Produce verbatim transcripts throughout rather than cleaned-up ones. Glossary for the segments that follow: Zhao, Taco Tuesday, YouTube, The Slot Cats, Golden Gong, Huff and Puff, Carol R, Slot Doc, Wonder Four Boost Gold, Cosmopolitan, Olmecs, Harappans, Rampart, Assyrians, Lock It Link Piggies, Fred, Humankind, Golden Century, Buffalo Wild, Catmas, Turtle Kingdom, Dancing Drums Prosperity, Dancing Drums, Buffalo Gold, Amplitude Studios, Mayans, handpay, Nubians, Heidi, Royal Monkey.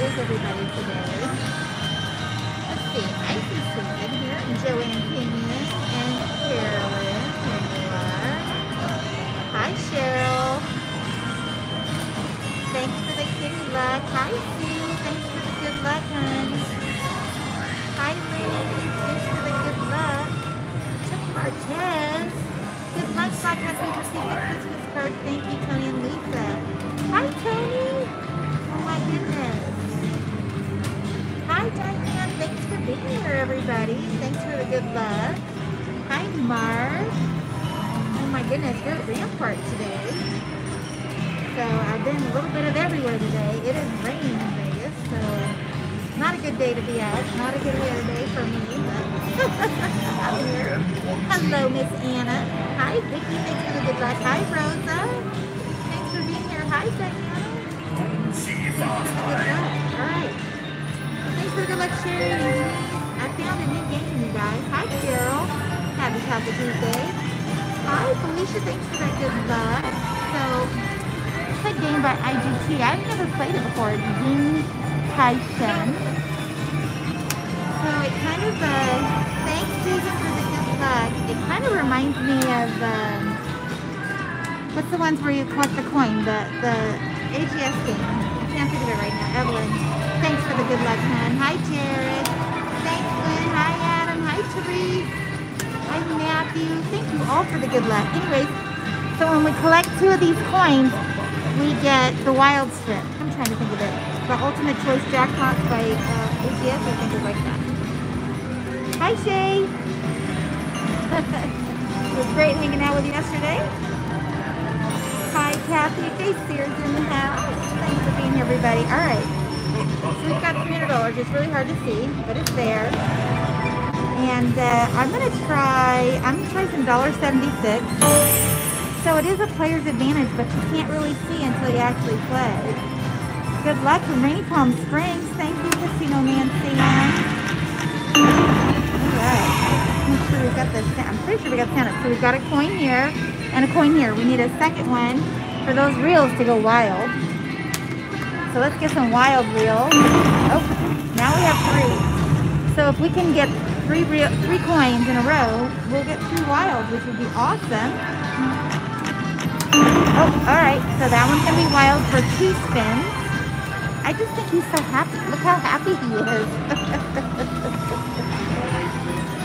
is everybody today? Let's see, I see Susan here, and Joanne came in, and Carolyn, here you are. Hi Cheryl. Thanks for the good luck. Hi Sue, thanks for the good luck, hon. Hi Lynn, thanks for the good luck. To Martez. Good luck, Black Husband, received a Christmas card. Thank you, Tony and Lisa. Hi Tony. Oh my goodness. Hi Diane, thanks for being here everybody. Thanks for the good love. Hi Marv. Oh my goodness, we're at Rampart today. So I've been a little bit of everywhere today. It is raining in Vegas, so not a good day to be out. Not a good weather day for me, but I'm here. Hello Miss Anna. Hi Vicki, thanks for the good luck. Hi Rosa. Thanks for being here. Hi Diane. Thanks for the good luck. Alright. Thanks for the good luck sharing. I found a new game, you guys. Hi, Carol. Happy Taco Tuesday. Hi, Felicia. Thanks for that good luck. So, it's a game by I G T. I've never played it before. It's Ying Kaishen. So, it kind of, uh, thanks, Susan, for the good luck. It kind of reminds me of, um, what's the ones where you collect the coin? The, the, A C S game. I can't think of it right now. Evelyn, thanks for the good luck, hon. Hi, Jared. Thanks, Lynn. Hi, Adam. Hi, Therese. Hi, Matthew. Thank you all for the good luck. Anyways, so when we collect two of these coins, we get the wild strip. I'm trying to think of it. The ultimate choice jackpots by uh, A C S, I think is like that. Hi, Shay. It was great hanging out with you yesterday. Hi, Kathy. Jay Sears in the house. Thanks for being here, everybody. All right. So we've got three hundred dollars. It's really hard to see, but it's there. And uh, I'm going to try, I'm going to try some one dollar seventy-six. So it is a player's advantage, but you can't really see until you actually play. Good luck from Rainy Palm Springs. Thank you, Casino Man Sam. All right. Make sure we've got the sound. I'm pretty sure we got the sound up. So we've got a coin here. And a coin here. We need a second one for those reels to go wild. So let's get some wild reels. Oh, now we have three. So if we can get three reel, three coins in a row, we'll get three wild, which would be awesome. Oh, all right. So that one's gonna be wild for two spins. I just think he's so happy. Look how happy he is.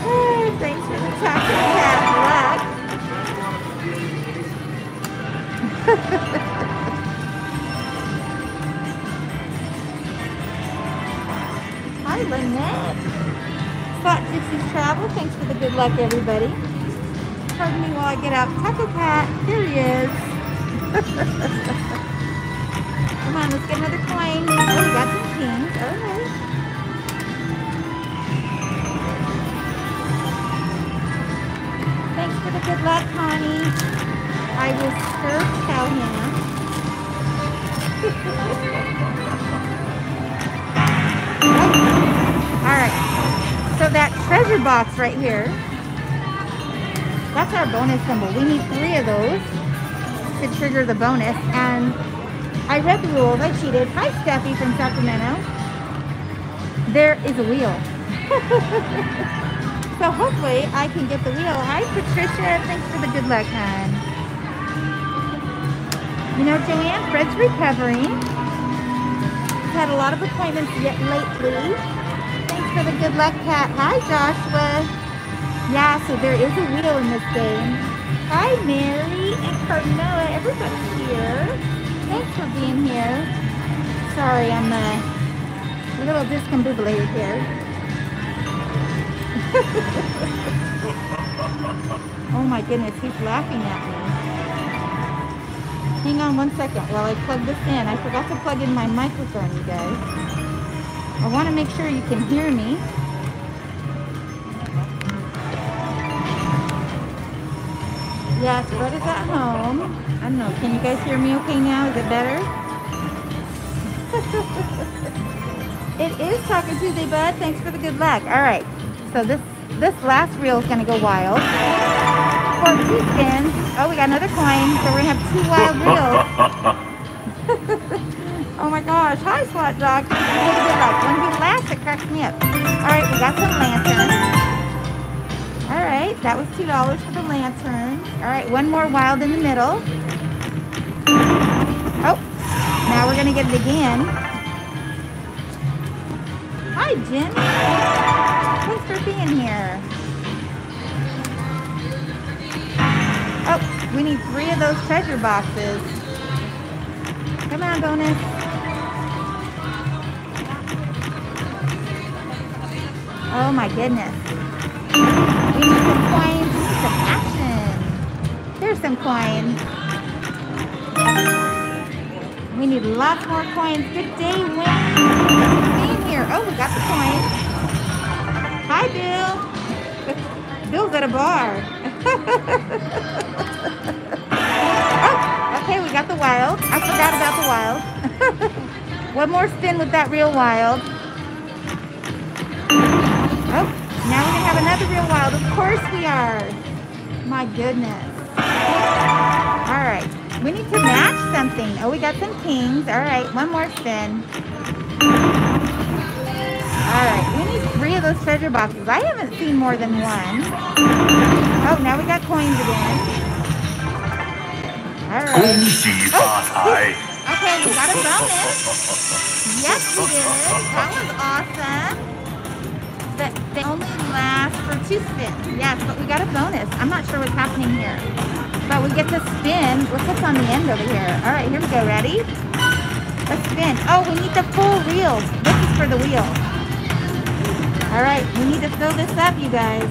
Oh, thanks for the chocolate cat luck. Hi, Lynette. Slot Dixie's Travel. Thanks for the good luck, everybody. Pardon me while I get out. Taco Cat, here he is. Come on, let's get another coin. Oh, we got some kings. All right. Thanks for the good luck, Connie. I will stir cow ham. Alright, so that treasure box right here, that's our bonus symbol. We need three of those to trigger the bonus. And I read the rules, I cheated. Hi Steffi from Sacramento. There is a wheel. So hopefully I can get the wheel. Hi Patricia, thanks for the good luck, hon. You know, Joanne, Fred's recovering. He's had a lot of appointments yet lately. Thanks for the good luck, Kat. Hi, Joshua. Yeah, so there is a wheel in this game. Hi, Mary and Carmela. Everybody's here. Thanks for being here. Sorry, I'm uh, a little discombobulated here. Oh my goodness, he's laughing at me. Hang on one second while I plug this in. I forgot to plug in my microphone, you guys. I want to make sure you can hear me. Yes, Fred is at home. I don't know. Can you guys hear me okay now? Is it better? It is Taco Tuesday, bud. Thanks for the good luck. All right. So this, this last reel is going to go wild. For two spins. Oh, we got another coin, so we're going to have two wild reels. Oh my gosh, hi Slot Doc. What do they like? When he laughs, it cracks me up. All right, we got some lanterns. All right, that was two dollars for the lantern. All right, one more wild in the middle. Oh, now we're gonna get it again. Hi Jim, thanks for being here. Oh, we need three of those treasure boxes. Come on, bonus. Oh my goodness. We need some coins, we need some action. Here's some coins. We need lots more coins. Good day, Wayne. Here. Oh, we got the coins. Hi, Bill. Bill's at a bar. Okay, we got the wild. I forgot about the wild. One more spin with that real wild. Oh, now we're gonna have another real wild. Of course we are. My goodness. All right, we need to match something. Oh, we got some kings. All right, one more spin. All right, we need three of those treasure boxes. I haven't seen more than one. Oh, now we got coins again. All right. Oh, okay, we got a bonus. Yes, we did. That was awesome. But they only last for two spins. Yes, but we got a bonus. I'm not sure what's happening here. But we get to spin. What's this on the end over here? All right, here we go. Ready? Let's spin. Oh, we need the full wheels. This is for the wheels. All right, we need to fill this up, you guys.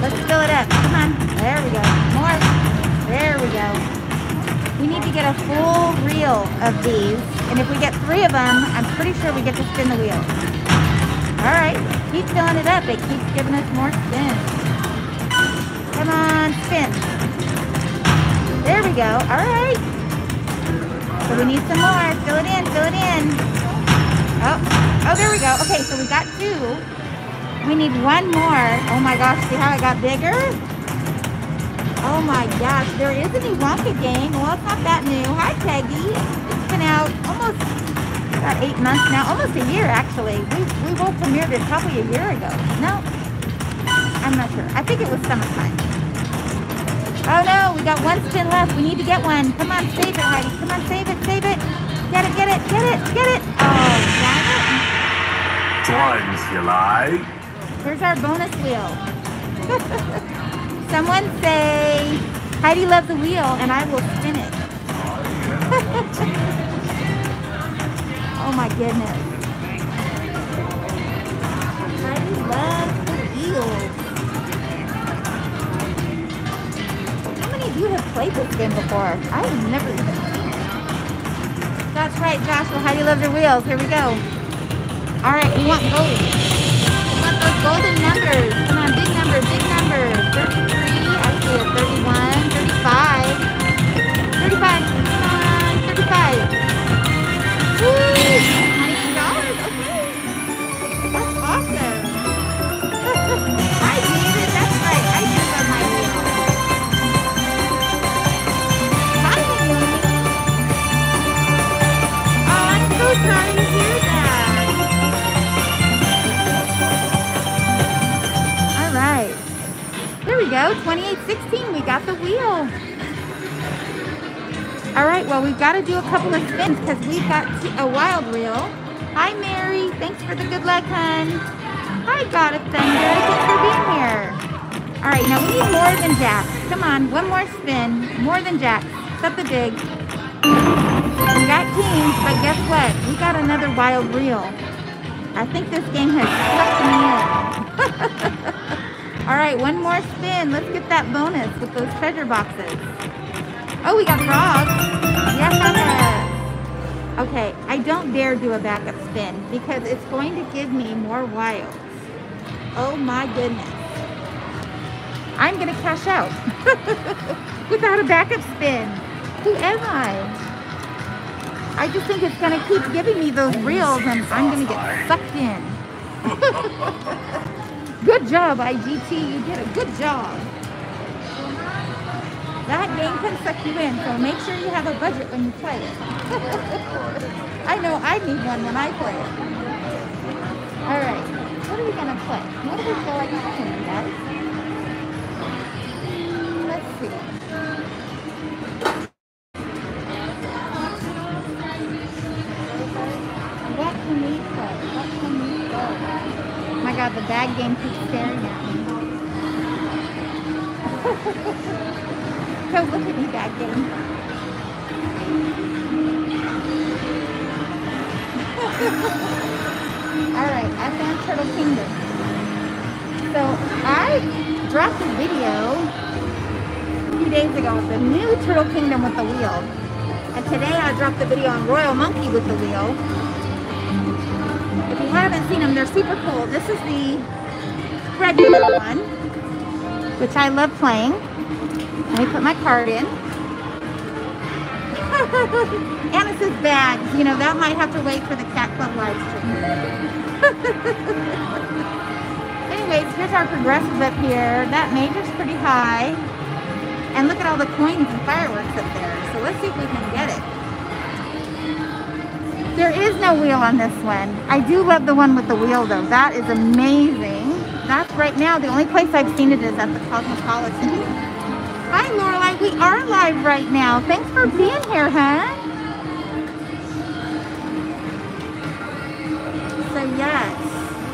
Let's fill it up. Come on. There we go. More. There we go. We need to get a full reel of these. And if we get three of them, I'm pretty sure we get to spin the wheel. All right, keep filling it up. It keeps giving us more spins. Come on, spin. There we go. All right. So we need some more. Fill it in, fill it in. Oh, oh, there we go. Okay, so we got two. We need one more. Oh my gosh, see how it got bigger? Oh my gosh, there is a new Wonka game. Well, it's not that new. Hi, Peggy. It's been out almost about eight months now. Almost a year, actually. We, we both premiered it probably a year ago. No, I'm not sure. I think it was summertime. Oh, no, we got one spin left. We need to get one. Come on, save it, Heidi. Come on, save it, save it. Get it, get it, get it, get it. Oh, got it. Time's July. Here's our bonus wheel. Someone say, Heidi loves the wheel, and I will spin it. Oh my goodness. Heidi loves the wheel. How many of you have played this game before? I have never even seen it. That's right, Joshua. Heidi loves her wheels. Here we go. All right, we want gold. We want those golden numbers. Come on, big number, big number. thirty-three. thirty-one, thirty-five, thirty-five, come on, thirty-five, woo, ninety dollars, okay, that's awesome. I need it, that's right, I do love my wheel. Hi, Amy. Oh, I'm so sorry to hear that. All right, there we go, twenty-eight sixteen, we got the wheel. All right, well, we've got to do a couple of spins because we've got a wild reel. Hi, Mary. Thanks for the good luck, hun. Hi, God of Thunder. Thanks for being here. All right, now we need more than jacks. Come on, one more spin. More than jacks. Something big. We got kings, but guess what? We got another wild reel. I think this game has sucked me in. All right, one more spin. Let's get that bonus with those treasure boxes. Oh, we got frogs. Yes, yes. Okay, I don't dare do a backup spin because it's going to give me more wilds. Oh my goodness. I'm gonna cash out without a backup spin. Who am I? I just think it's gonna keep giving me those reels and I'm gonna get sucked in. Good job, I G T. You did a good job. That game can suck you in, so make sure you have a budget when you play it. I know I need one when I play it. All right, what are we going to play? What do we feel like playing, guys? Let's see. What can we play? What can we play? Oh my God, the bag game keeps staring at me. So look at me gagging. Alright, I found Turtle Kingdom. So I dropped a video a few days ago with the new Turtle Kingdom with the wheel. And today I dropped the video on Royal Monkey with the wheel. If you haven't seen them, they're super cool. This is the regular one, which I love playing. Let me put my card in. And it says bags. You know, that might have to wait for the Cat Club live stream. Anyways, here's our progressives up here. That major's pretty high. And look at all the coins and fireworks up there. So let's see if we can get it. There is no wheel on this one. I do love the one with the wheel, though. That is amazing. That's right now. The only place I've seen it is at the Cosmopolitan. Hi, Lorelai, we are live right now. Thanks for being here, huh? So, yes,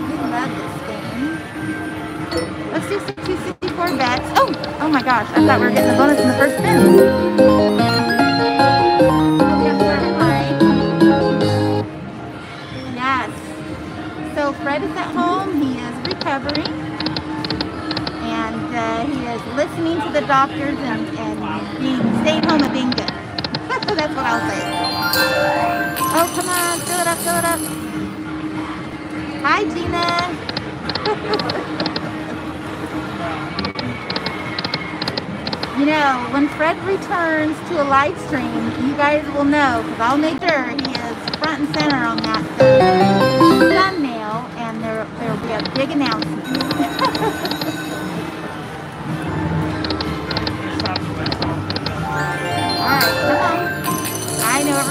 we love this game. Let's do some two sixty-four bets. Oh, oh my gosh, I thought we were getting the bonus in the first spin. Yes. So, Fred is at home. He is recovering. Uh, he is listening to the doctors and, and being staying home and being good. That's what I'll say. Oh, come on, fill it up, fill it up. Hi, Gina. You know, when Fred returns to a live stream, you guys will know, because I'll make sure he is front and center on that thumbnail, and there will be a big announcement.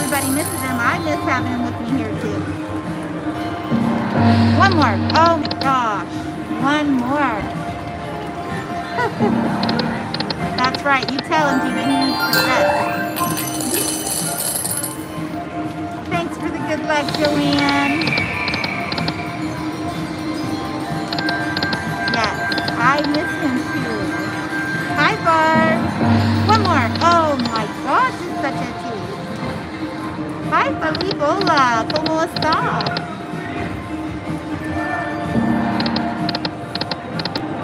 Everybody misses him. I miss having him with me here too. One more. Oh my gosh. One more. That's right. You tell him, Gina, he needs to rest. Thanks for the good luck, Joanne. Yes, I miss him too. Hi, Barb. One more. Oh my gosh, it's such a... Hi, Falibola, como está?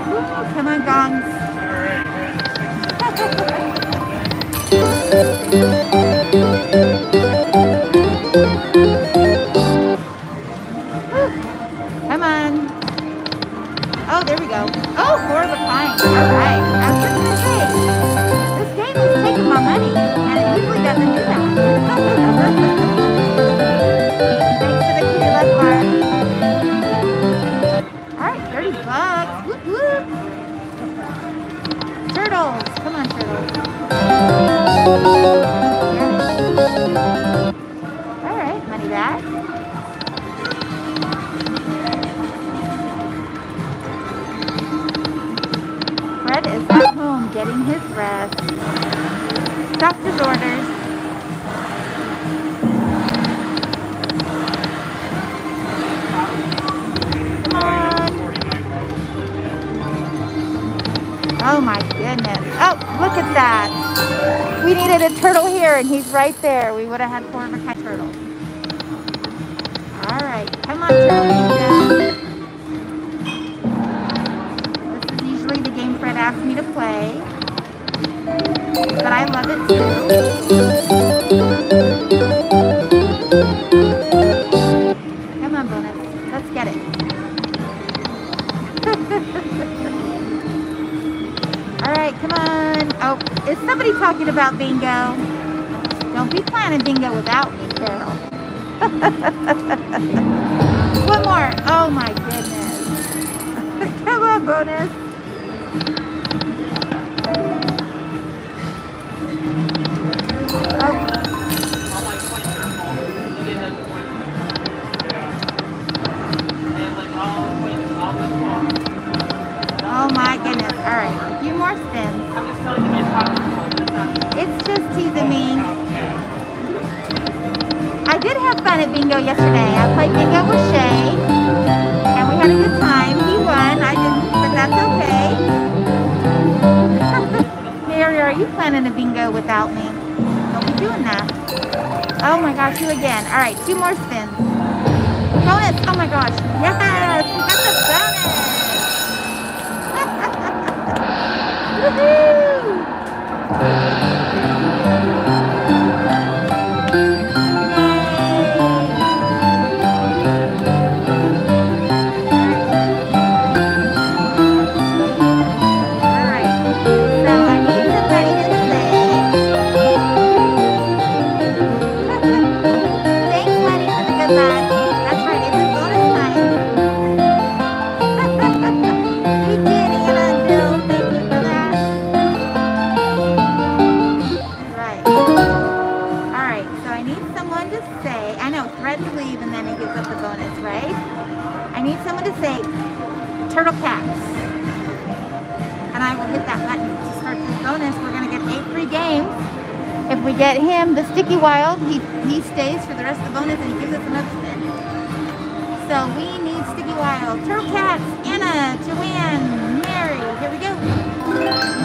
Ooh, come on, Gongs. Come on. Oh, there we go. Oh, four of a kind. All right. I was just going to say, this game is taking my money, and it usually doesn't do that. Come on, Turtles. All right, money back. Fred is at home getting his rest. Doctor's orders. Oh my goodness. Oh, look at that. We needed a turtle here and he's right there. We would have had four of a kind turtles. All right, come on, Turtle. This is usually the game Fred asked me to play, but I love it too. Come on, bonus. Let's get it. Alright, come on. Oh, is somebody talking about bingo? Don't be planning bingo without me, Carol. One more. Oh my goodness. Come on, bonus. fun at bingo yesterday. I played bingo with Shay, and we had a good time. He won. I didn't, but that's okay. Mary, are you planning a bingo without me? Don't be doing that. Oh my gosh, you again. All right, two more spins. Bonus. Oh my gosh. Yes, we got the bonus. Woohoo! Get him the sticky wild. He he stays for the rest of the bonus and he gives us an upspin. So we need sticky wild. Turtle Cats, Anna, Joanne, Mary. Here we go. We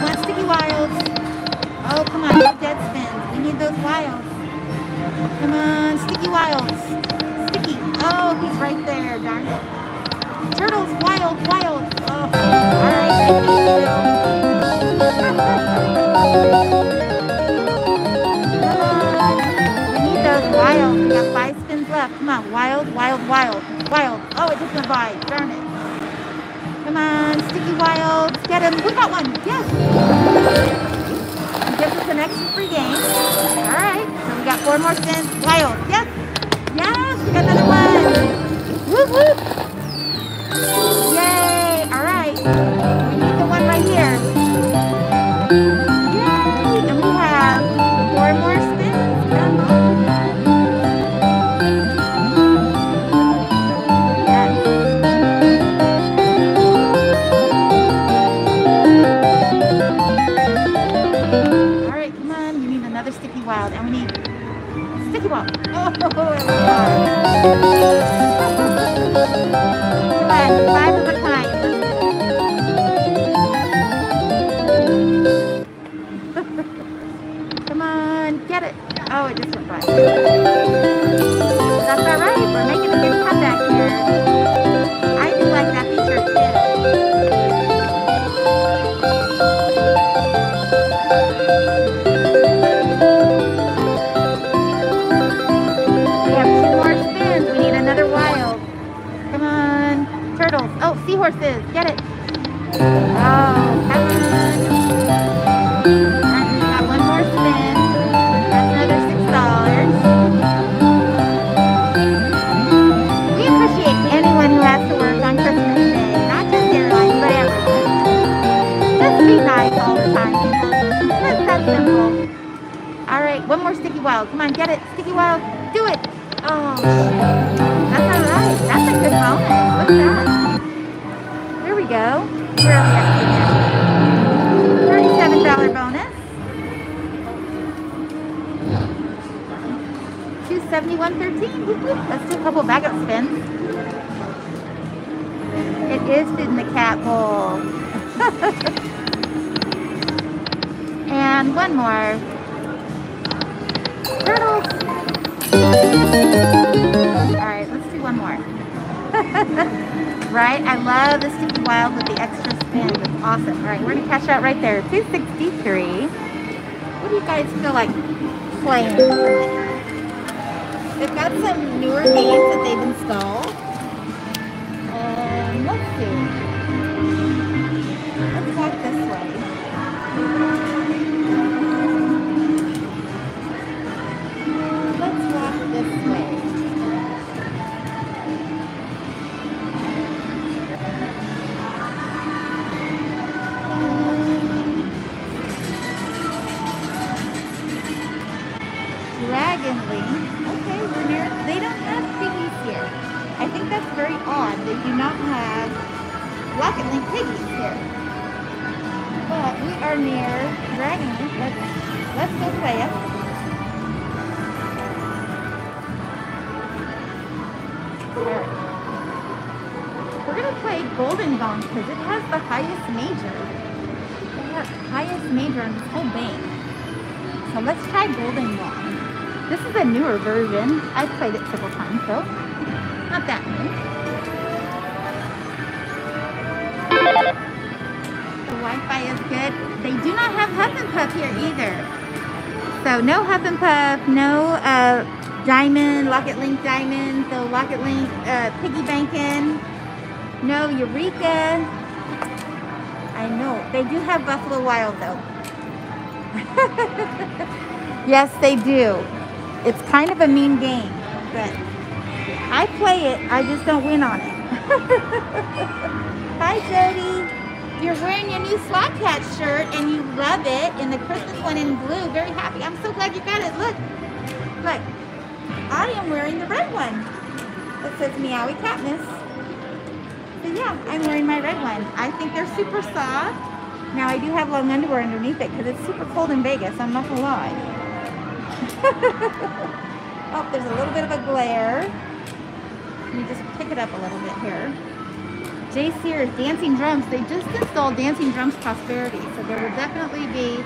want sticky wilds. Oh come on, no dead spins. We need those wilds. Come on, sticky wilds. Sticky. Oh, he's right there. Darn it. Turtles, wild, wild. Oh. All right. Wild, we got five spins left. Come on, wild, wild, wild, wild. Oh, it just went by. Darn it. Come on, sticky wild. Get him. We got one. Yes. He gives us an extra free game. All right. So we got four more spins. Wild. Yes. Yes. We got another one. Whoop, whoop. Yay. All right. We need the one right here. Yay. And we have four more spins. Oh, five of a kind. Come on, get it. Oh, it just went by. That's all right. We're making a good comeback here. I do like that feature too. Oh, seahorses, get it. Oh, that one. Got one more spin. That's another six dollars. We appreciate anyone who has to work on Christmas Day, not just airlines, but everyone. Just be nice all the time, people. That's that simple. All right, one more sticky wild. Come on, get it. Sticky wild, do it. Oh, shit. That's all right. That's a good bonus. What's that? Go. We're only at thirty-seven dollar bonus. two seventy-one thirteen. Let's do a couple back up spins. It is in the cat bowl. And one more. Turtles. Alright, let's do one more. Right? I love the sticky wild with the extra spin. It's awesome. All right, we're gonna cash out right there. two sixty-three. What do you guys feel like playing? They've got some newer games that they've installed. Um, let's see. Let's walk this way. Let's walk this way. Dragon Link. Okay, we're near. They don't have piggies here. I think that's very odd. They do not have Lock It Link piggies here. But we are near Dragon Link. Let's, let's go play it. Golden Gong because it has the highest major. It has the highest major in this whole bank. So let's try Golden Gong. This is a newer version. I've played it several times, so not that new. The Wi-Fi is good. They do not have Huff and Puff here either. So no Huff and Puff, no uh, Diamond, Lock It Link Diamond, the Lock It Link uh, Piggy Bankin', no Eureka. I know. They do have Buffalo Wild though. Yes, they do. It's kind of a mean game, but I play it. I just don't win on it. Hi, Jody. You're wearing your new Slot Cat shirt and you love it, and the Christmas one in blue. Very happy. I'm so glad you got it. Look, look. I am wearing the red one that says Meowie Catmas. So yeah, I'm wearing my red one. I think they're super soft. Now I do have long underwear underneath it because it's super cold in Vegas. I'm not gonna lie. Oh, there's a little bit of a glare. Let me just pick it up a little bit here. Jay Sears, Dancing Drums. They just installed Dancing Drums Prosperity, so there will definitely be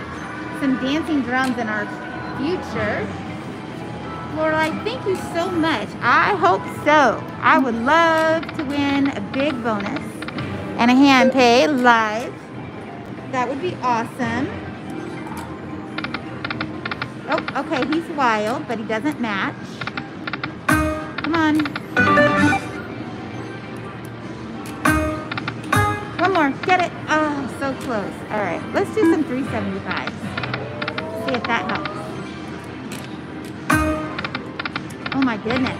some Dancing Drums in our future. Lorelai, thank you so much. I hope so. I would love to win a big bonus and a hand pay live. That would be awesome. Oh, okay, he's wild, but he doesn't match. Come on. Get it? Oh, so close. All right, let's do some three seventy-fives. See if that helps. Oh my goodness.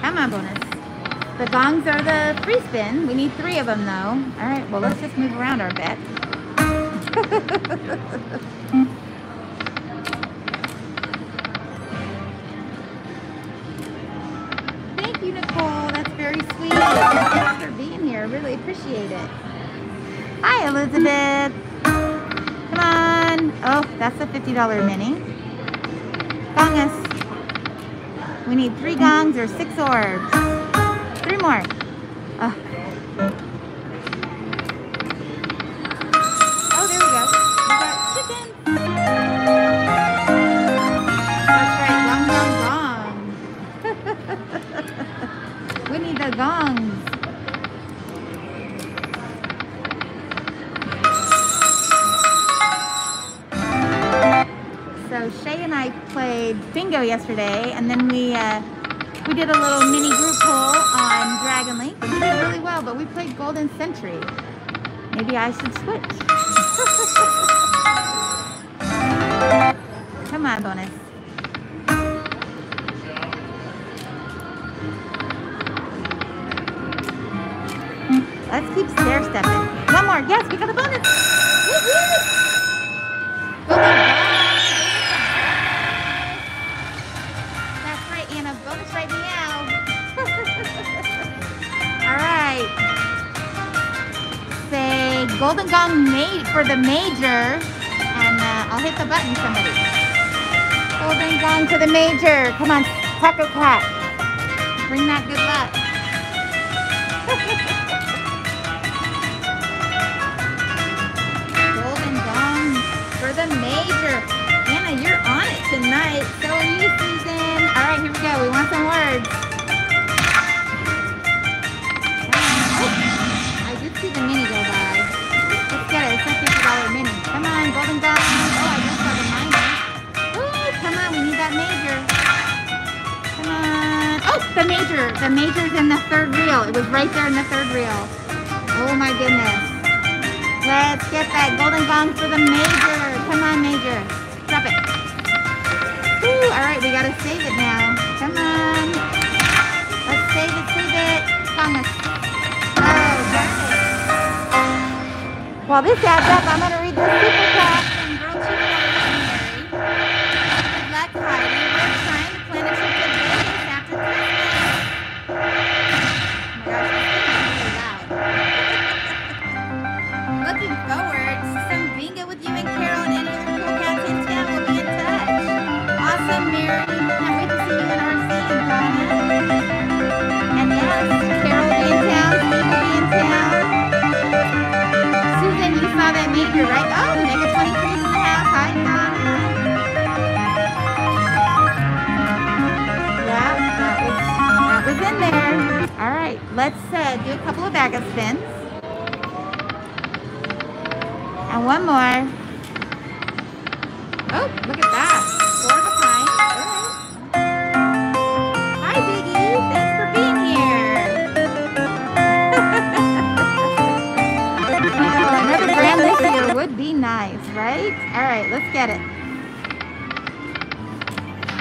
Come on, bonus. The gongs are the free spin. We need three of them though. All right, well, let's just move around our bet. Thank you, Nicole. That's very sweet. Thanks for being here. Really appreciate it. Hi, Elizabeth. Come on. Oh, that's a fifty dollar mini. Gong us. We need three gongs or six orbs. Three more. Oh, oh there we go. We got chicken. That's right. Gong, gong, gong. We need the gongs. Shay and I played bingo yesterday, and then we uh, we did a little mini group pull on Dragon Link. We did really well, but we played Golden Century. Maybe I should switch. Come on, bonus. Let's keep stair stepping. One more. Yes, we got a bonus. Okay. Golden Gong made for the major, and uh, I'll hit the button, somebody. Golden Gong to the major. Come on, Taco Cat. Bring that good luck. Golden Gong for the major. Anna, you're on it tonight. So are you, Susan. All right, here we go. We want some words. Oh, I did see the mini go by. It's a fifty dollar mini. Come on, Golden Gong. Oh, I just saw the minor. Ooh, come on, we need that major. Come on. Oh, the major. The major's in the third reel. It was right there in the third reel. Oh my goodness. Let's get that Golden Gong for the major. Come on, major. Drop it. Ooh, all right, we gotta save it now. Come on. Let's save it, save it. Promise. Oh, darn it. While this adds up, I'm going to read this super chat from Girl Chief Evolutionary. Good luck, Heidi. We're trying to plan a trip to Vegas after Christmas. Oh my gosh, this is really loud. Looking forward to some bingo with you and Carol and any other cool cats in town. We'll be in touch. Awesome, Mary. Can't wait to see you in our scene, Donna. And yes, Carol will be in town. Steve will be in town. All right, let's uh, do a couple of bag of spins. And one more. Oh, look at that. Four of a kind. All right. Hi, Biggie. Thanks for being here. Oh, another brand this year would be nice, right? All right, let's get it.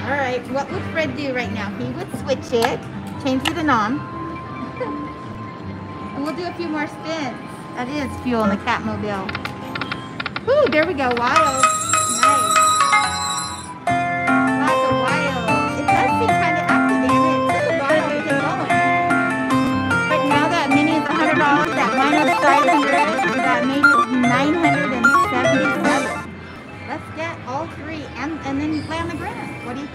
All right, what would Fred do right now? He would switch it, change it to nom. And we'll do a few more spins. That is fuel in the Catmobile. Woo, there we go. Wild. Nice. nine hundred seventy-seven. Let's get all three and, and then you play on the ground. What do you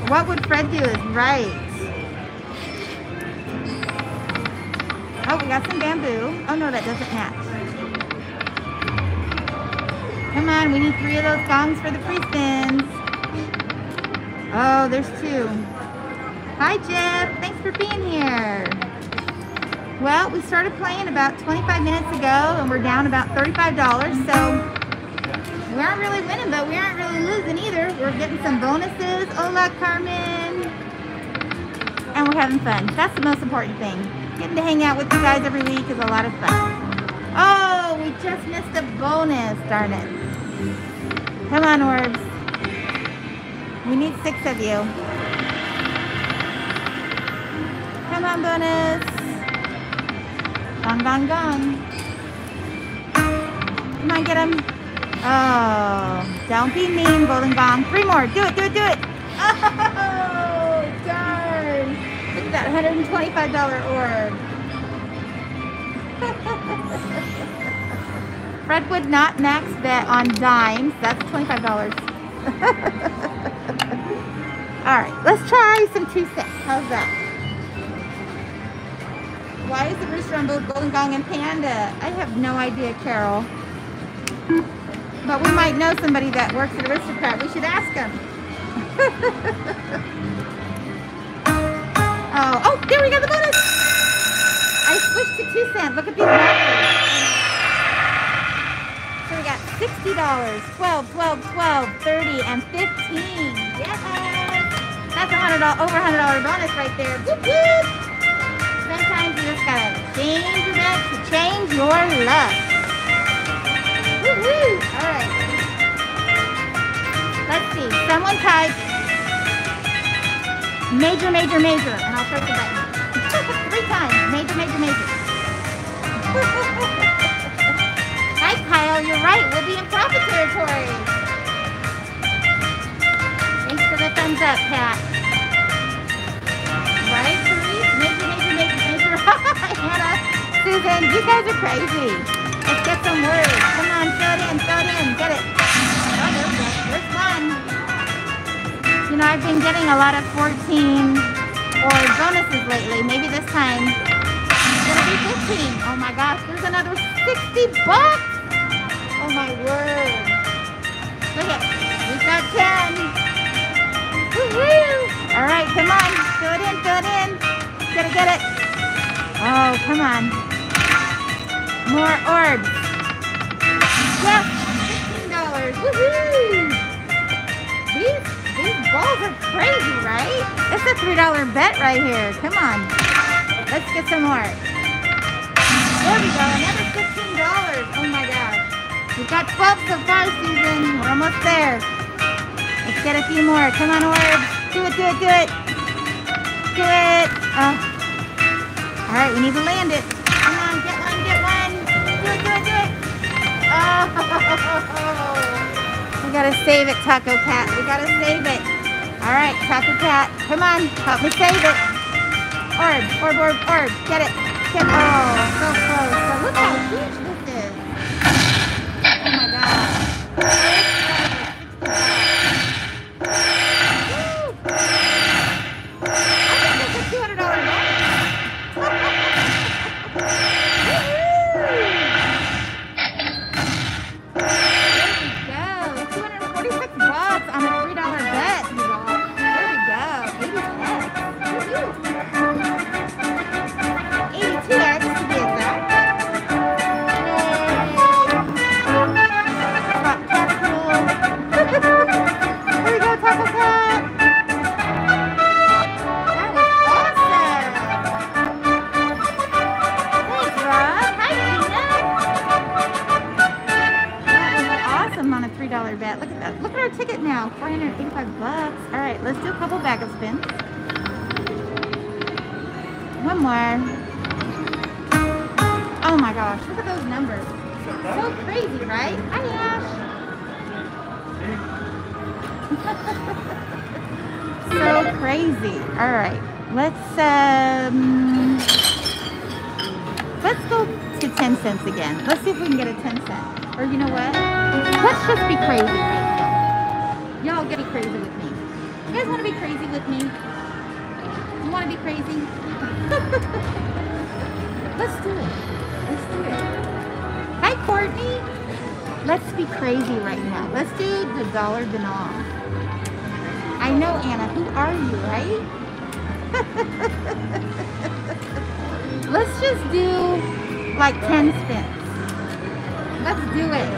think? What would Fred do is right. Oh, we got some bamboo. Oh no, that doesn't match. Come on, we need three of those gongs for the free spins. Oh, there's two. Hi, Jeff. Thanks for being here. Well, we started playing about twenty-five minutes ago and we're down about thirty-five dollars, so we aren't really winning, but we aren't really losing either. We're getting some bonuses. Hola, Carmen. And we're having fun. That's the most important thing. Getting to hang out with you guys every week is a lot of fun. Oh, we just missed a bonus, darn it. Come on, Orbs. We need six of you. Come on, bonus. Gong, gong, gong. Come on, get him. Oh, don't be mean, Golden Gong. Three more. Do it, do it, do it. Oh, darn. Look at that one hundred twenty-five dollar orb. Fred would not max bet on dimes. That's twenty-five dollars. All right, let's try some two sets. How's that? Why is the rooster on both Golden Gong and Panda? I have no idea, Carol. But we might know somebody that works at Aristocrat. We should ask them. oh, oh, there we go, the bonus! I switched to two cent. Look at these numbers. So we got sixty dollars, twelve, twelve, twelve, thirty, and fifteen. Yes! That's a hundred dollar over one hundred dollar bonus right there. Whoop, whoop. Sometimes you just gotta change your luck to change your luck. Woo-hoo! Alright. Let's see. Someone type major, major, major, and I'll press the button. Three times. Major, major, major. Hi, Kyle. You're right. We'll be in profit territory. Thanks for the thumbs up, Pat. Right? Hannah, Susan, you guys are crazy. Let's get some words. Come on, fill it in, fill it in, get it. Oh, there's one. There's one. You know, I've been getting a lot of fourteen or bonuses lately. Maybe this time it'll be fifteen. Oh my gosh, there's another sixty bucks. Oh my word. Look at, we've got ten. Woohoo! All right, come on, fill it in, fill it in. Gotta get it. Oh, come on. More orbs. Yes, fifteen dollars. Woohoo! These, these balls are crazy, right? That's a three dollar bet right here. Come on. Let's get some more. There we go. Another fifteen dollars. Oh, my gosh. We've got twelve so far, Susan. We're almost there. Let's get a few more. Come on, orbs. Do it, do it, do it. Do it. Oh. All right, we need to land it. Come on, get one, get one. Do it, do it, do it. Oh, we gotta save it, Taco Cat. We gotta save it. All right, Taco Cat, come on, help me save it. Orb, orb, orb, orb. Get it. Get it. Oh, so close. So look how huge this is. Oh my gosh. I think that's a two hundred dollar bonus. There we go, two hundred forty-six bucks on a three dollar bet, you all. There we go, right, let's do a couple backup spins. One more. Oh my gosh, look at those numbers. So crazy, right? Hi, Ash. So crazy. All right, let's um, let's go to ten cents again. Let's see if we can get a ten cent. Or you know what? Let's just be crazy right now. Y'all get crazy with me. You guys want to be crazy with me? You want to be crazy? Let's do it. Let's do it. Hi, Courtney. Let's be crazy right now. Let's do the dollar denom. I know, Anna. Who are you, right? Let's just do like ten spins. Let's do it.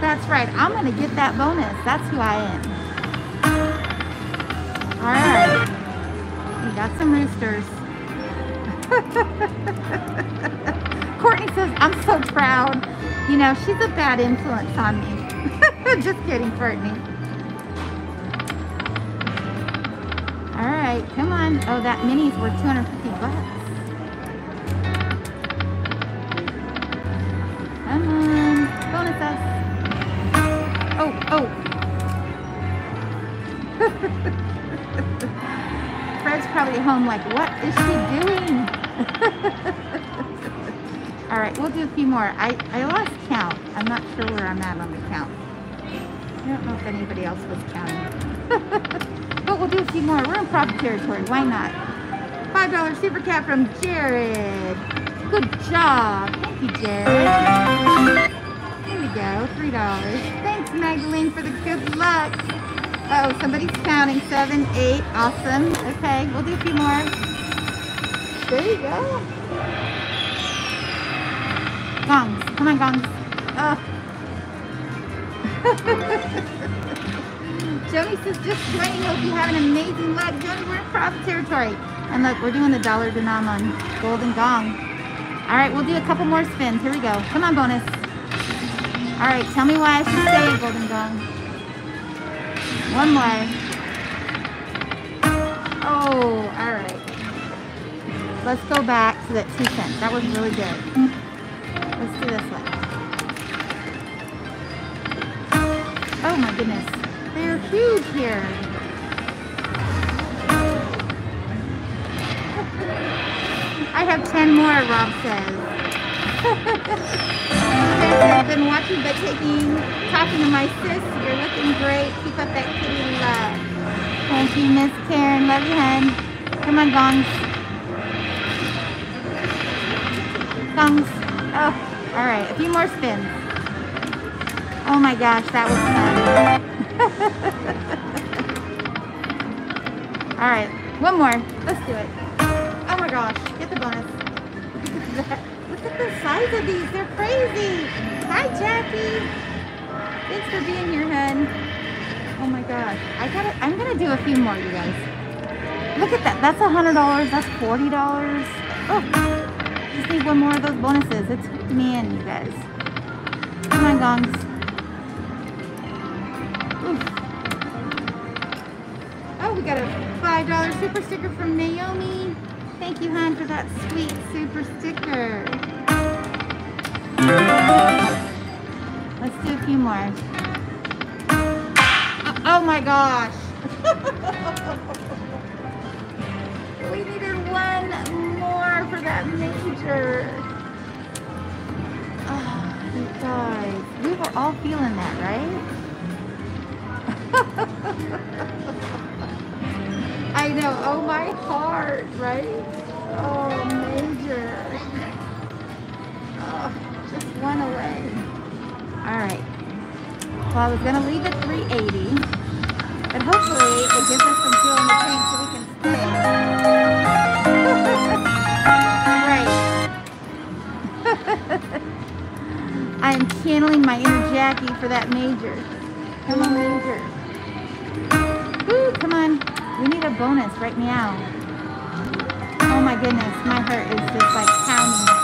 That's right. I'm going to get that bonus. That's who I am. All right. We got some roosters. Courtney says, I'm so proud. You know, she's a bad influence on me. Just kidding, Courtney. All right, come on. Oh, that minis were two hundred fifty bucks. Come on, bonus us. Oh, oh. Fred's probably at home like, what is she doing? All right, we'll do a few more. I, I lost count. I'm not sure where I'm at on the count. I don't know if anybody else was counting. But we'll do a few more. We're in profit territory. Why not? five dollar super cap from Jared. Good job. Thank you, Jared. Here we go. three dollars. Thanks, Magdalene, for the good luck. Uh oh, somebody's counting. Seven, eight. Awesome. Okay, we'll do a few more. There you go. Gongs. Come on, gongs. Oh. Joey says, just joining. Hope you have an amazing luck. Joey, we're in profit territory. And look, we're doing the dollar denom on Golden Gong. All right, we'll do a couple more spins. Here we go. Come on, bonus. All right, tell me why I should stay, Golden Gong. One more. Oh, all right. Let's go back to that two cents. That was really good. Let's do this one. Oh my goodness. They're huge here. I have ten more, Rob says. I've been watching but taking, talking to my sis. You're looking great. Keep up that kitty love. Thank you, Miss Karen. Love you, hun. Come on, gongs. Gongs. Oh, all right, a few more spins. Oh my gosh, that was fun. All right, one more. Let's do it. Oh my gosh, get the bonus. Look at, Look at the size of these. They're crazy. Hi, Jackie. Thanks for being here, hun. Oh my gosh. I gotta, I'm going to do a few more, you guys. Look at that. That's one hundred dollars. That's forty dollars. Oh. Just need one more of those bonuses. It's hooked me in, you guys. Come on, gongs. Oof. Oh, we got a five dollar super sticker from Naomi. Thank you, hon, for that sweet super sticker. Let's do a few more. Oh, my gosh. We needed one more for that major. Oh, you guys. We were all feeling that, right? I know. Oh, my heart, right? Oh, major. Oh, just one away. All right. Well, I was going to leave at three eighty, but hopefully it gives us some fuel in the tank so we can stay. I am channeling my inner Jackie for that major. Come on, major. Woo, come on. We need a bonus right now. Oh my goodness, my heart is just like pounding right now.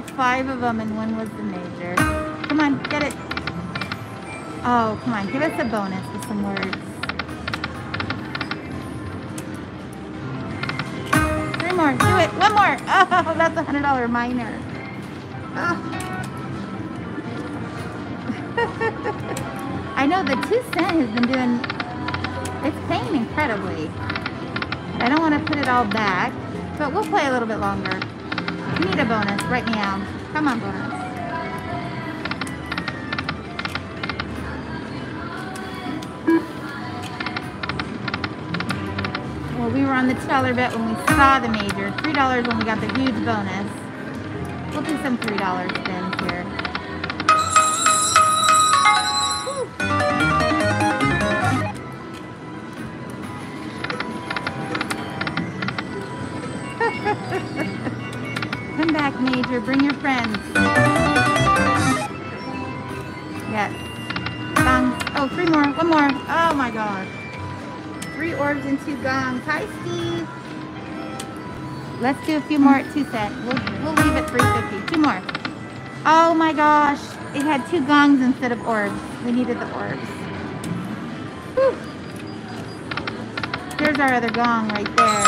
Oh, five of them and one was the major. Come on, get it. Oh, come on. Give us a bonus with some words. Three more. Do it. One more. Oh, that's a one hundred dollar minor. Oh. I know the two cent has been doing... It's paying incredibly. I don't want to put it all back, but we'll play a little bit longer. We need a bonus right now. Come on, bonus. Well, we were on the two dollar bet when we saw the major. three dollars when we got the huge bonus. We'll do some three dollar spins here. Come back, Major. Bring your friends. Yes. Gongs. Oh, three more. One more. Oh, my God. Three orbs and two gongs. Hi, Steve. Let's do a few more at two cent. We'll, we'll leave at three fifty. Two more. Oh, my gosh. It had two gongs instead of orbs. We needed the orbs. Whew. Here's our other gong right there.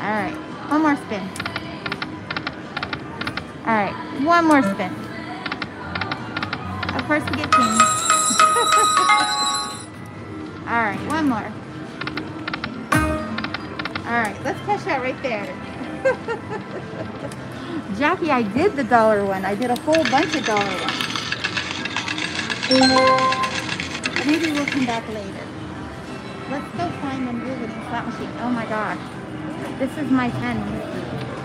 Alright, one more spin. Alright, one more spin. Of course we get pings. Alright, one more. Alright, let's cash out right there. Jackie, I did the dollar one. I did a whole bunch of dollar ones. Maybe we'll come back later. Let's go find and move with the slot machine. Oh my gosh. This is my pen.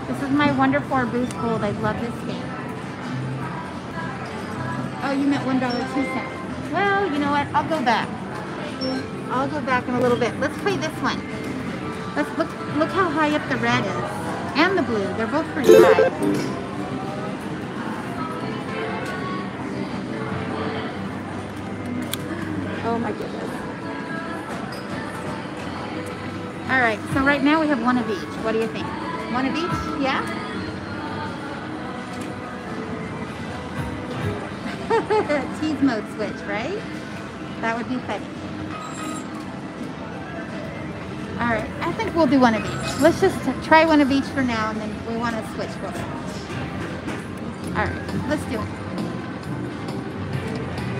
This is my Wonder Four Boost Gold. I love this game. Oh, you meant one dollar two cents. Well, you know what? I'll go back. I'll go back in a little bit. Let's play this one. Let's look look how high up the red is. And the blue. They're both pretty high. Oh my goodness. All right, so right now we have one of each. What do you think? One of each? Yeah? Tease mode switch, right? That would be funny. All right, I think we'll do one of each. Let's just try one of each for now, and then we want to switch for it. All right, let's do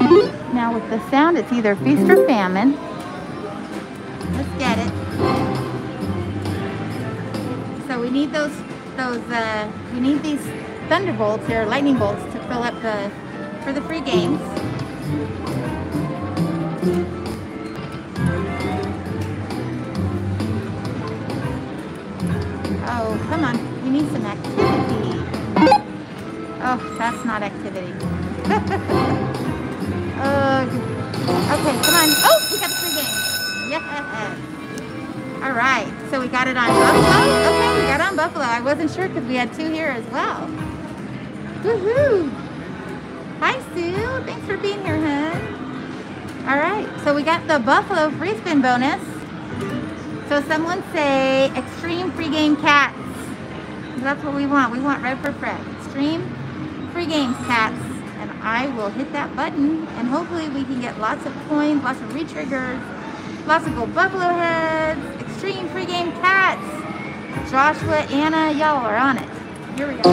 it. Now with the sound, it's either feast or famine. Let's get it. So we need those, those. Uh, we need these thunderbolts or lightning bolts to fill up the for the free games. Oh, come on! We need some activity. Oh, that's not activity. uh, okay, come on! Oh, we got the free game. Yeah. All right, so we got it on Buffalo. Okay, we got on Buffalo. I wasn't sure because we had two here as well. Woohoo! Hi, Sue. Thanks for being here, hun. All right, so we got the Buffalo free spin bonus. So someone say extreme free game cats. That's what we want. We want red for Fred. Extreme free games cats. And I will hit that button, and hopefully we can get lots of coins, lots of re-triggers, lots of gold buffalo heads. Extreme free game cats. Joshua, Anna, y'all are on it. Here we go.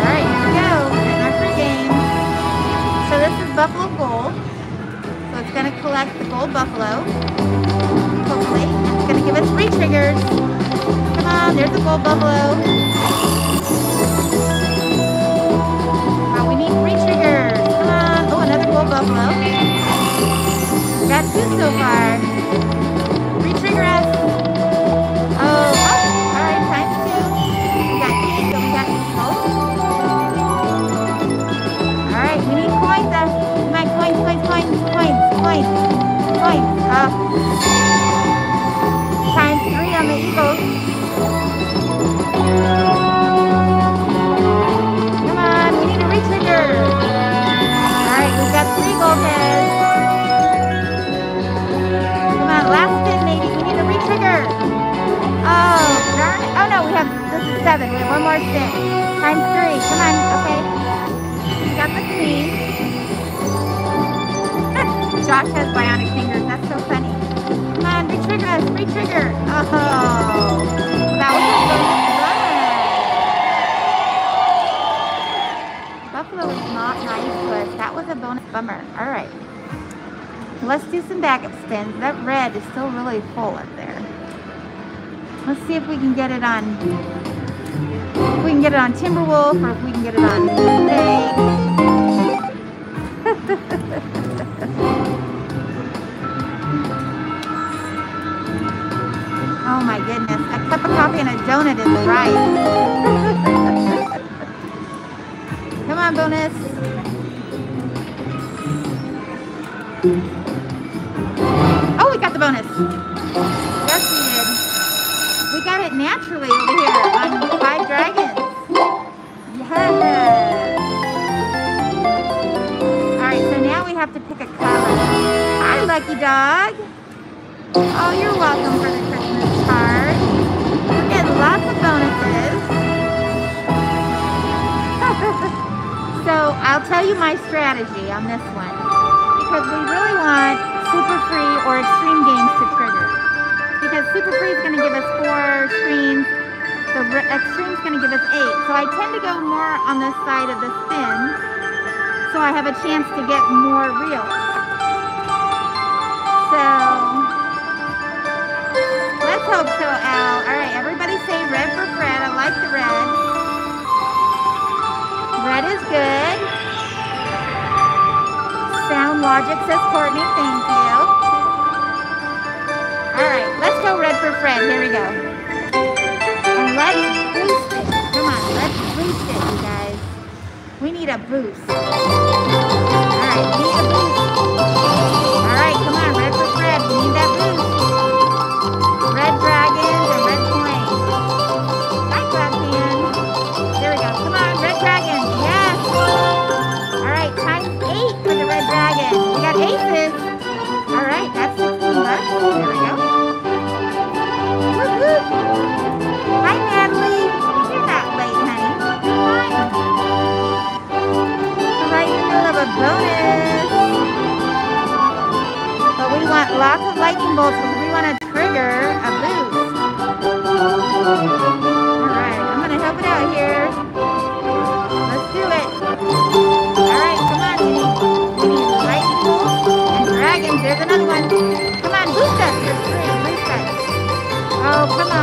Alright, here we go. There's our free game. So this is Buffalo Gold. So it's going to collect the gold buffalo. Hopefully. It's going to give us free triggers. Come on, there's the gold buffalo. Now we need free triggers. Come on. Oh, another gold buffalo. Got two so far. Re-trigger us. Oh, oh. Alright, times two. We got eight, so we got both. Alright, we need coins. Uh, come on, coins, coins, coins, coins, coins, coins. Uh, times three on the evos. Come on, we need a re-trigger. Alright, we've got three gold heads. Last spin, maybe. We need a retry. seven. We have one more spin. Times three. Come on. Okay. We got the queen. Josh has bionic fingers. That's so funny. Come on. Retrigger us. Retrigger. Oh. That was a bonus. Buffalo is not nice, but that was a bonus bummer. All right. Let's do some backup spins. That red is still really full up there. Let's see if we can get it on. If we can get it on Timberwolf, or if we can get it on Tuesday. Oh my goodness! A cup of coffee and a donut is right. Come on, bonus. Oh, we got the bonus. Yes, we did. We got it naturally over here on Five Dragons. Yes. All right, so now we have to pick a color. Hi, Lucky Dog. Oh, you're welcome for the Christmas card. We're getting lots of bonuses. So I'll tell you my strategy on this one, because we really want Super Free or Extreme Games to trigger, because Super Free is going to give us four screens, the Extreme is going to give us eight. So I tend to go more on this side of the spin, so I have a chance to get more reels. So let's hope so, Al. All right, everybody say red for Fred. I like the red. Red is good. Sound Logic says Courtney. Thank you. Alright, let's go red for Fred. Here we go. And let's boost it. Come on, let's boost it, you guys. We need a boost. Alright, we need a boost. Alright, come on, red for Fred. We need that boost. Red dragons and red coins. Bye, Clapman. There we go. Come on, red dragon. Yes. Alright, times eight for the red dragon. We got aces. Alright, that's sixteen bucks. There we go. Hi, Natalie. You're not late, honey. We're right in the middle of a bonus. But we want lots of lightning bolts because we want to trigger a boost. Alright, I'm going to help it out here. Let's do it. Alright, come on, Jimmy. We need lightning bolts and dragons. There's another one. Come on, boost us. There's three. Boost us. Oh, come on.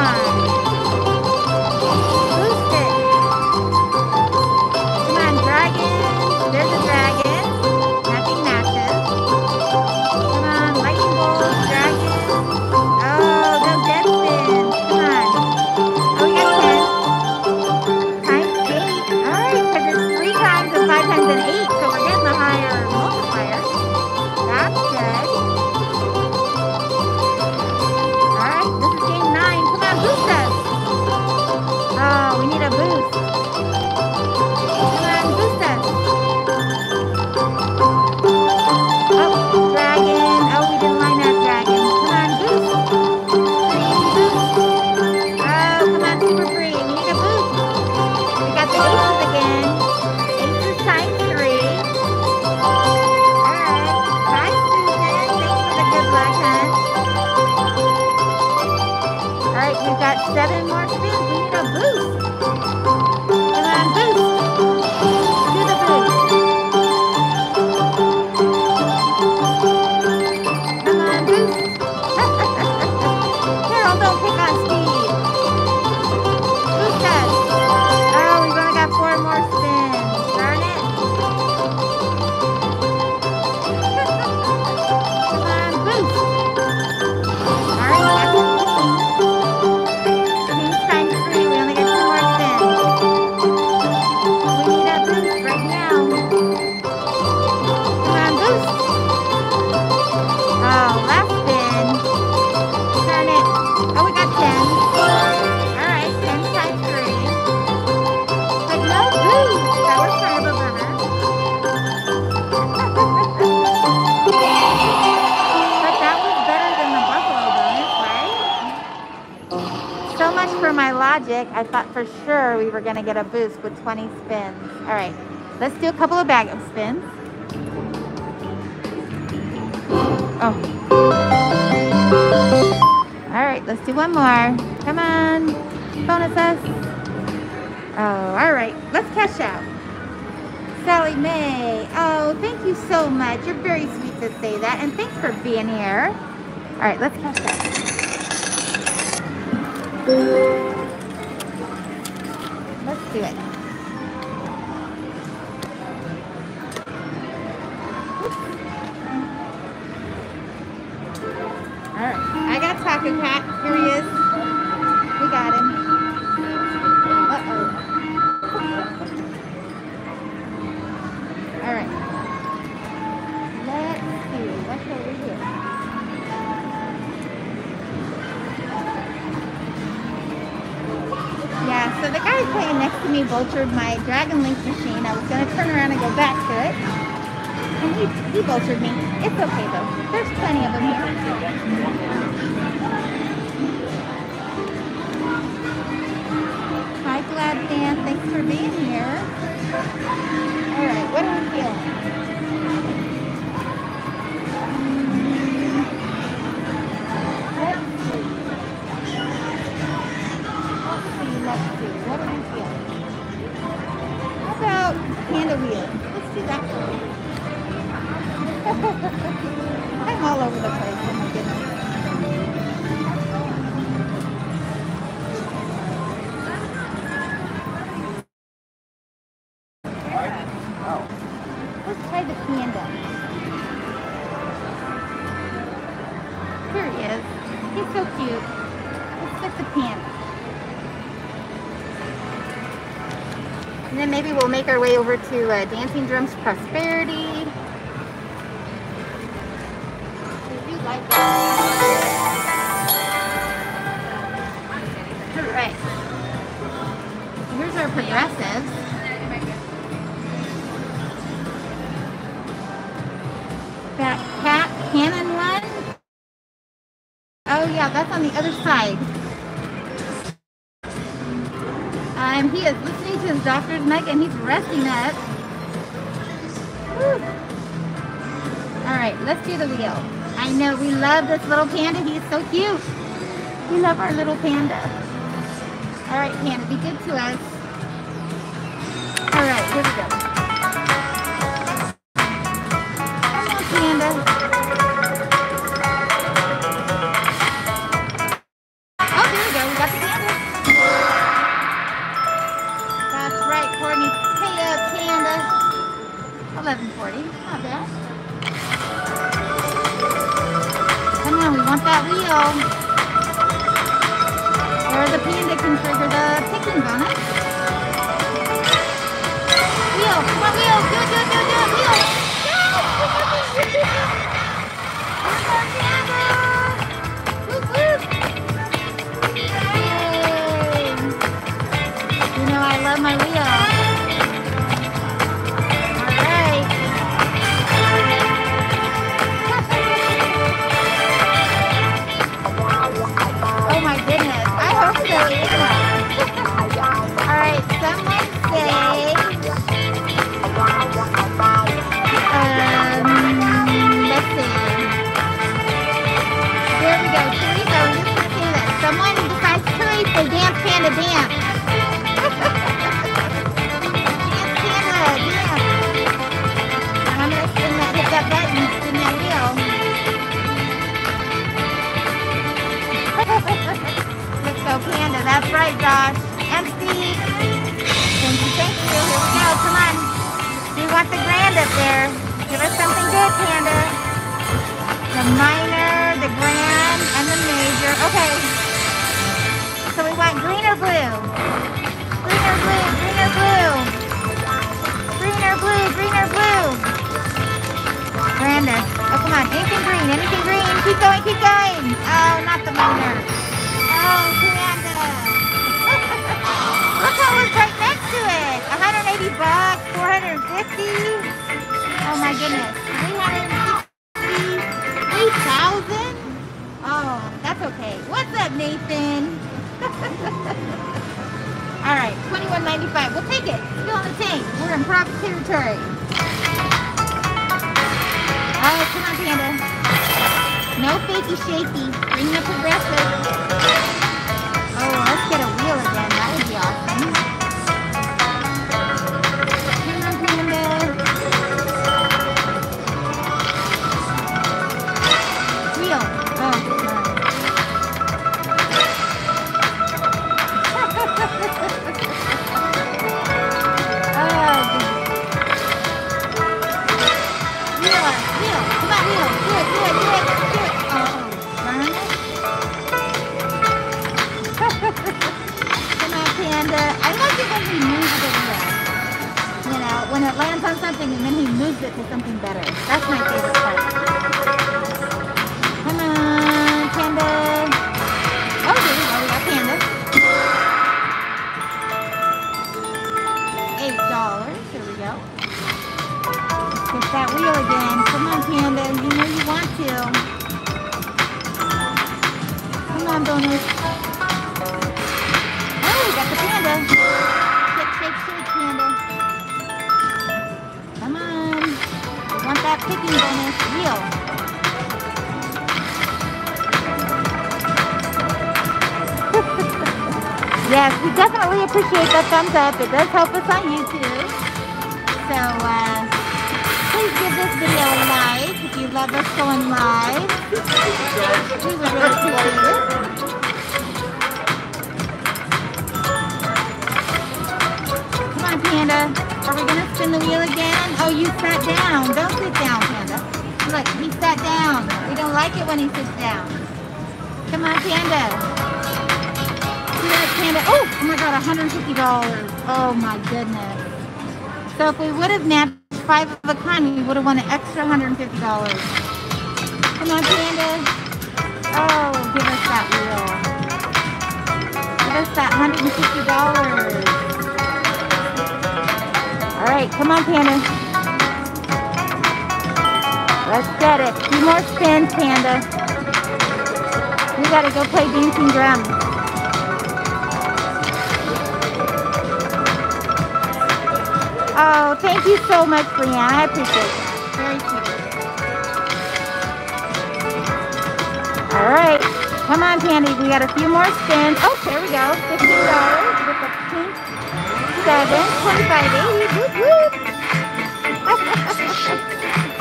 Times three, we only get two more logic, I thought for sure we were going to get a boost with twenty spins. All right, let's do a couple of bag of spins. Oh. All right, let's do one more. Come on, bonus us. Oh, all right, let's cash out. Sally Mae, oh, thank you so much. You're very sweet to say that, and thanks for being here. All right, let's cash out. Let's do it. Oops. All right, I got Taco Cat. Here he is. We got him. Uh-oh. All right, let's see, what shall we do? Yeah, so the guy playing next to me vultured my Dragon Link machine. I was gonna turn around and go back to it, and he, he vultured me. It's okay though, there's plenty of them here. Hi, Glad Dan, thanks for being here. All right, what are we feeling? Let's see. Let's see, let's see. What are we feeling? How about Panda Wheel? Let's do that one. I'm all over the place, oh my goodness. Maybe we'll make our way over to uh, Dancing Drums Prosperity. We like it. All right. Here's our progressives. That cat cannon one. Oh yeah, that's on the other side. Um, he is listening to his doctor's mic and he's resting up. Woo. All right, let's do the wheel. I know we love this little panda. He's so cute. We love our little panda. All right, panda, be good to us. All right, here we go. Come on, panda. Oh, there we go. We got the panda. eleven forty, not bad. Come on, we want that wheel. Or the panda can trigger the picking bonus. Wheel, come on, wheel, do it, do it, do it, do it, wheel. Yes! One more panda! Whoop, whoop. You know I love my wheel. Alright, someone say um let's see. There we go, Teresa, we just want to say that. Someone besides Teresa, dance panda dance. Dance panda dance. And I'm gonna spin that, hit that button, spin that wheel. Let's go panda, that's right, Josh. Thank you, thank you. Here we go, come on. We want the grand up there. Give us something good, Panda. The minor, the grand, and the major. Okay. So we want green or blue? Green or blue, green or blue. Green or blue, green or blue. Grander. Oh, come on. Anything green, anything green. Keep going, keep going. Oh, not the minor. Oh, Panda. Look what was right next to it. one hundred eighty bucks, four hundred fifty. Oh my goodness. three hundred fifty, three thousand. Oh, that's okay. What's up, Nathan? All right, twenty-one ninety-five. We'll take it. Still in the tank. We're in profit territory. Oh, come on, Panda. No fakey shaky. Bring up the progressive. Oh, let's get a wheel again. That would be awesome. Come on, Panda. Wheel. Oh, come on. Oh, do it, do it, do it, do it, do it. Oh, darn it. Come on, Panda. I like it when he moves it away. You know, when it lands on something and then he moves it to something better. That's my favorite part. Come on, Panda. Oh, there we go. We got Panda. Eight dollars. Here we go. Let's get that wheel again. Come on, Panda. You know you want to. Come on, Bonus. Oh, we got the Panda. Shake, shake, shake, Panda. Come on. We want that picking bonus wheel. Yes, we definitely appreciate that thumbs up. It does help us on YouTube. So, uh... please give this video a like if you love us going live. We would really appreciate it. Come on, Panda. Are we gonna spin the wheel again? Oh, you sat down. Don't sit down, Panda. Look, he sat down. We don't like it when he sits down. Come on, Panda. See that, Panda? Oh, oh my God, one hundred fifty dollars. Oh my goodness. So if we would have napped five of a kind, we would have won an extra one hundred fifty dollars. Come on, Panda. Oh, give us that wheel. Give us that one hundred fifty dollars. All right, come on, Panda. Let's get it. Two more spins, Panda. We gotta go play Dancing Drums. Oh, thank you so much, Leanne. I appreciate it. Very cute. All right. Come on, Panda. We got a few more spins. Oh, there we go. fifteen dollars with the pink seven twenty-five eighty. Whoop, whoop.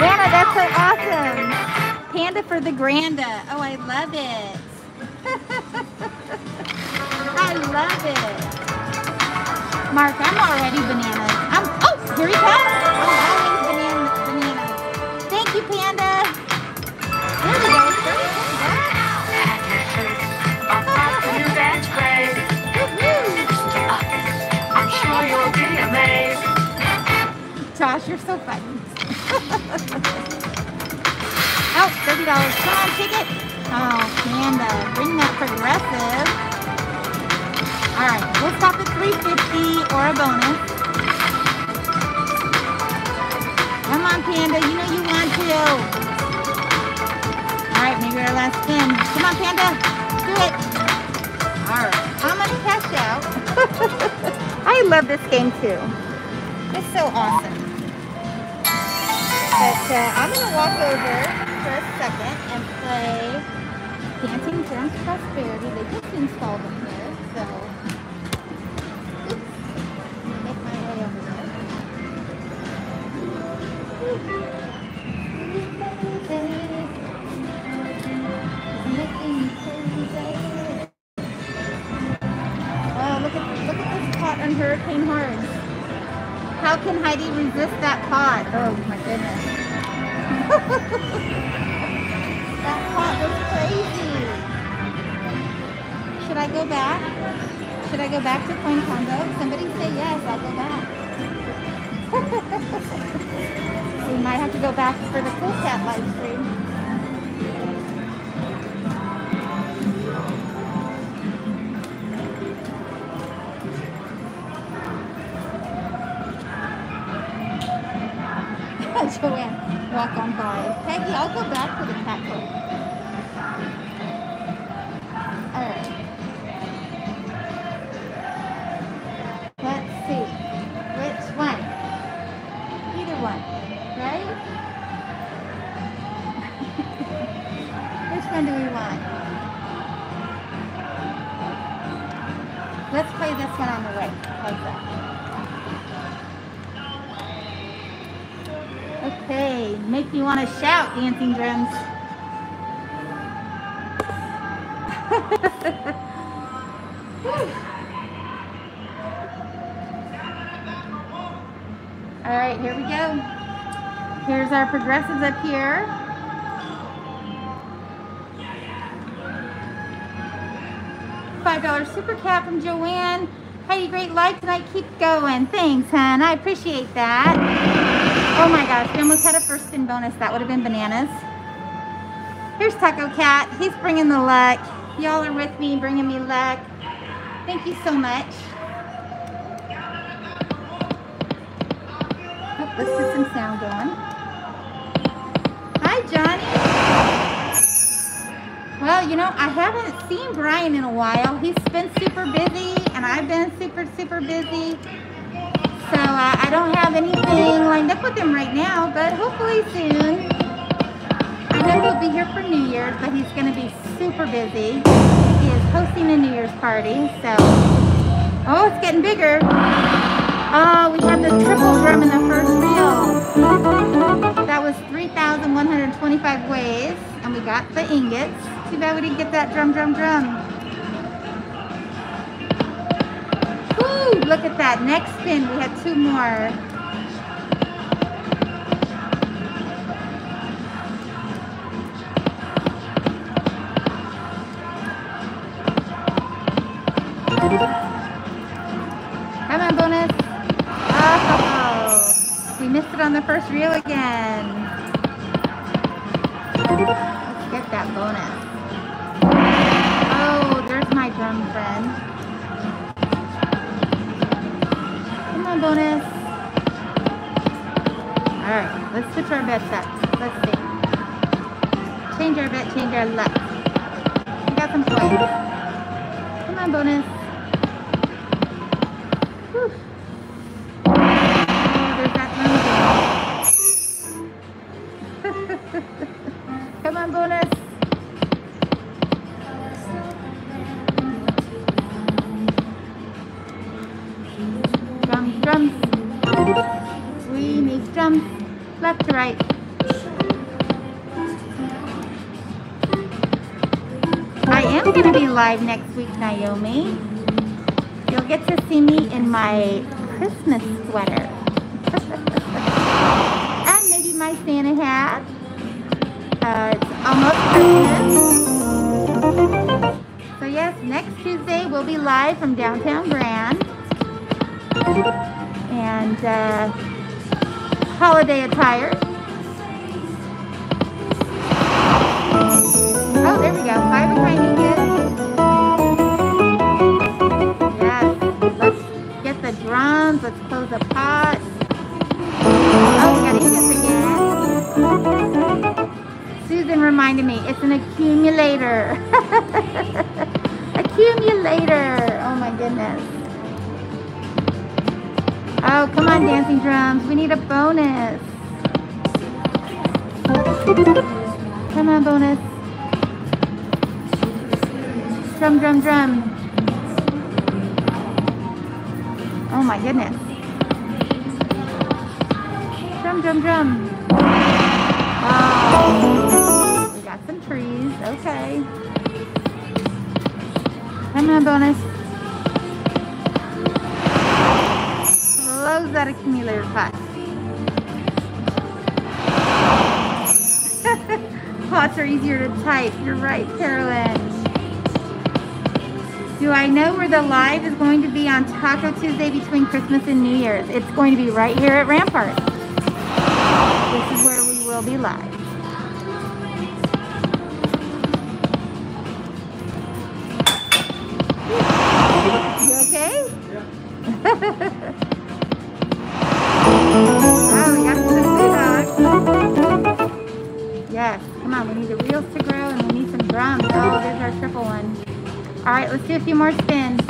Anna, that's so awesome. Panda for the Granda. Oh, I love it. I love it. Mark, I'm already bananas. I'm, oh, here he comes. Oh, always banana, banana. Thank you, Panda. There we go. That's great. I'm sure you'll be amazed. Josh, you're so funny. Oh, thirty dollars. Come on, take it. Oh, Panda. Bring that progressive. All right, we'll stop at three fifty or a bonus. Come on, Panda, you know you want to. All right, maybe our last spin. Come on, Panda, do it. All right, I'm gonna cash out. I love this game too. It's so awesome. But uh, I'm gonna walk over for a second and play Dancing Drums Prosperity. They just installed them here, so. Oops, make my way over there. Wow, look at, look at this pot on Hurricane Hard. How can Heidi resist that pot? Oh my goodness. That pot was crazy. Should I go back? Should I go back to Coin Combo? Somebody say yes, I'll go back. We might have to go back for the Cool Cat live stream. Joanne, walk on by. Peggy, I'll go back to the Cat Club. Alright. Let's play this one on the right, like that. Okay, make me want to shout, Dancing Drums. All right, here we go. Here's our progressives up here. five dollar super cap from Joanne. Heidi, great life tonight. Keep going. Thanks, hon. I appreciate that. Oh my gosh, we almost had a first spin bonus. That would have been bananas. Here's Taco Cat. He's bringing the luck. Y'all are with me, bringing me luck. Thank you so much. Oh, let's get some sound going. Hi, Johnny. Well, you know, I haven't seen Brian in a while. He's been super busy, and I've been super, super busy. So uh, I don't have anything lined up with him right now, but hopefully soon. I know he'll be here for New Year's, but he's going to be super busy. He is hosting a New Year's party, so. Oh, it's getting bigger. Oh, we have the triple drum in the first reel. That was three thousand one hundred twenty-five waves, and we got the ingots. Too bad we didn't get that drum, drum, drum. Woo, look at that. Next spin, we had two more. Come on, bonus. Oh, we missed it on the first reel again. Let's get that bonus. My drum friend. Come on, bonus. Alright, let's switch our bets up. Let's see. Change our bet, change our luck. We got some play. Come on, bonus. Whew. Oh, there's that one. Come on, bonus. Left to right. I am going to be live next week, Naomi. You'll get to see me in my Christmas sweater. And maybe my Santa hat. Uh, it's almost Christmas. So yes, next Tuesday we'll be live from downtown Grand. And uh, holiday attire. Oh, there we go. Five behind you kids. Yes. Let's get the drums. Let's close the pot. Oh, we got to again. Susan reminded me, it's an accumulator. Accumulator. Oh my goodness. Oh, come on, Dancing Drums. We need a bonus. Come on, bonus. Drum, drum, drum. Oh, my goodness. Drum, drum, drum. Oh, we got some trees. Okay. Come on, bonus. Close that accumulator pot. Pots are easier to type. You're right, Carolyn. Do I know where the live is going to be on Taco Tuesday between Christmas and New Year's? It's going to be right here at Rampart. This is where we will be live. You okay? Oh, we got some good dogs. Yes, come on, we need the wheels to grow and we need some drums. Oh, there's our triple one. Alright, let's do a few more spins.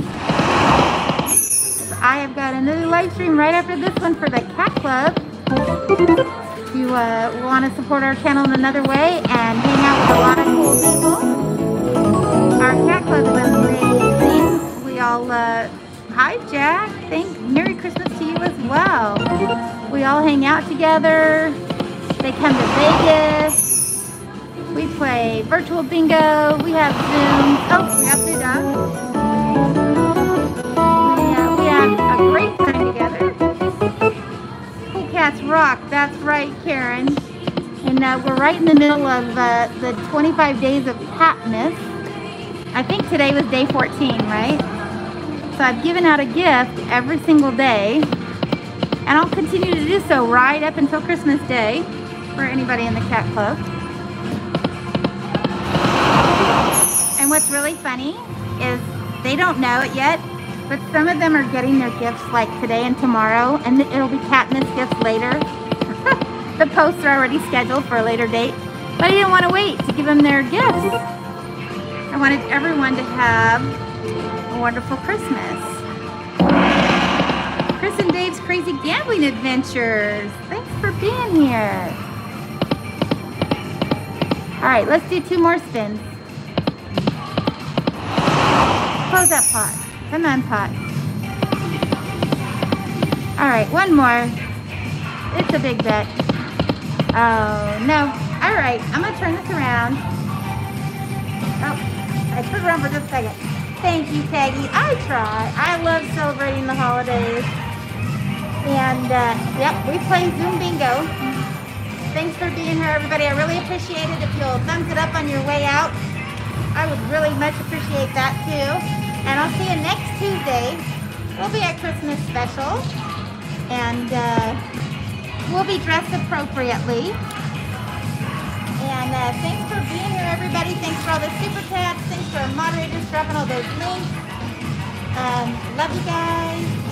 I have got another live stream right after this one for the Cat Club. If you uh, want to support our channel in another way and hang out with a lot of cool people, our Cat Club is amazing. We all all, uh, hi Jack, thank, Merry Christmas to you as well. We all hang out together, they come to Vegas, we play virtual bingo, we have Zoom, oh, we have food up. Yeah, we have a great time together. Cool Cats Rock, that's right, Karen. And uh, we're right in the middle of uh, the twenty-five days of Catmas. I think today was day fourteen, right? So I've given out a gift every single day. And I'll continue to do so right up until Christmas Day for anybody in the Cat Club. And what's really funny is they don't know it yet, but some of them are getting their gifts like today and tomorrow, and it'll be Catmas gifts later. The posts are already scheduled for a later date, but I didn't want to wait to give them their gifts. I wanted everyone to have a wonderful Christmas. Chris and Dave's Crazy Gambling Adventures. Thanks for being here. All right, let's do two more spins. Close that pot. Come on, pot. All right, one more. It's a big bet. Oh, no. All right, I'm gonna turn this around. Oh, I turned around for just a second. Thank you, Peggy. I try. I love celebrating the holidays. And, uh, yep, we play Zoom Bingo. Thanks for being here, everybody. I really appreciate it. If you'll thumbs it up on your way out, I would really much appreciate that, too. And I'll see you next Tuesday. We'll be at Christmas special. And, uh... we'll be dressed appropriately. And uh, thanks for being here, everybody. Thanks for all the super chats. Thanks for our moderators dropping all those links. Um, love you guys.